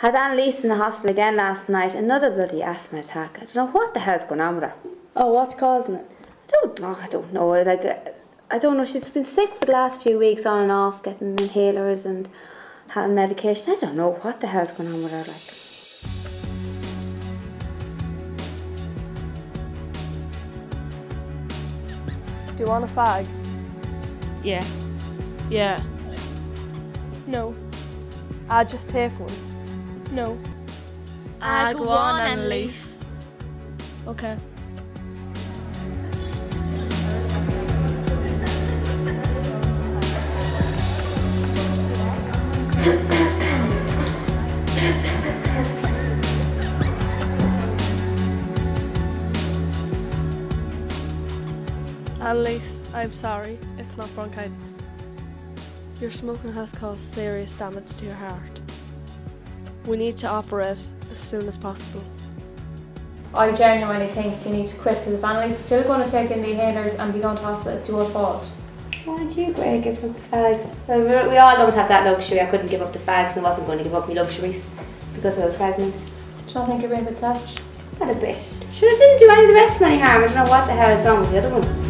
Had Annalise in the hospital again last night, another bloody asthma attack. I don't know what the hell's going on with her. Oh, what's causing it? I don't know. Like, I don't know. She's been sick for the last few weeks on and off, getting inhalers and having medication. I don't know what the hell's going on with her, like. Do you want a fag? Yeah. Yeah. No. I'll just take one. No. I go on, Annalise. Okay. Annalise, I'm sorry, it's not bronchitis. Your smoking has caused serious damage to your heart. We need to operate as soon as possible. I genuinely think you need to quit because if Annalise is still going to take in the inhalers and be going to hospital, it's your fault. Why'd you, Greg, give up the fags? Well, we all don't have that luxury. I couldn't give up the fags and wasn't going to give up my luxuries because I was pregnant. Do you not think you're being a bit selfish? Not a bit. Sure, it didn't do any of the rest of my harm. I don't know what the hell is wrong with the other one.